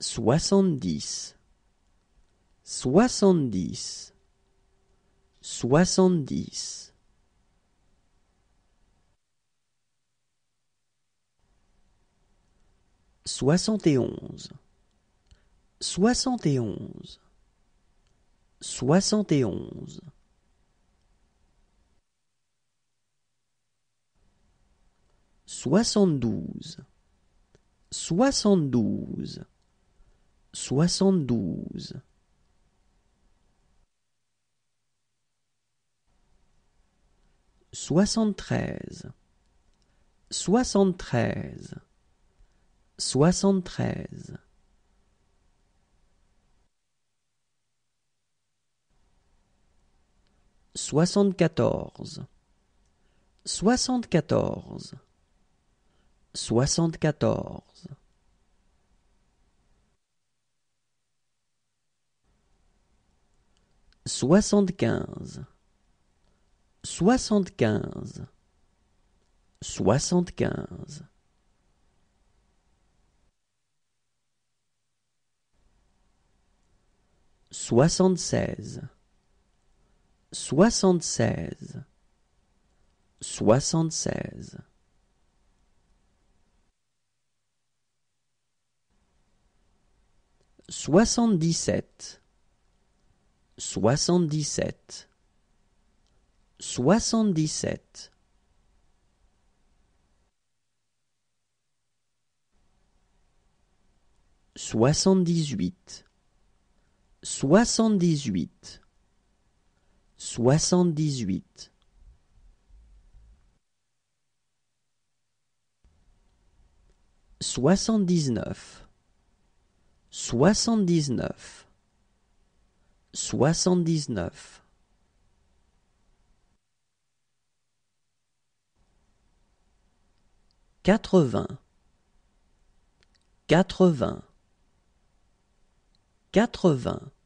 70, 70, 70. 71, 71, 71. 72, 72, 72. 73, 73, 73. 74, 74, 74. 75, 75, 75. 76, 76, 76. 77, 77, 77. 78, 78, 78. 79, 79, 79. 80, 80, 80.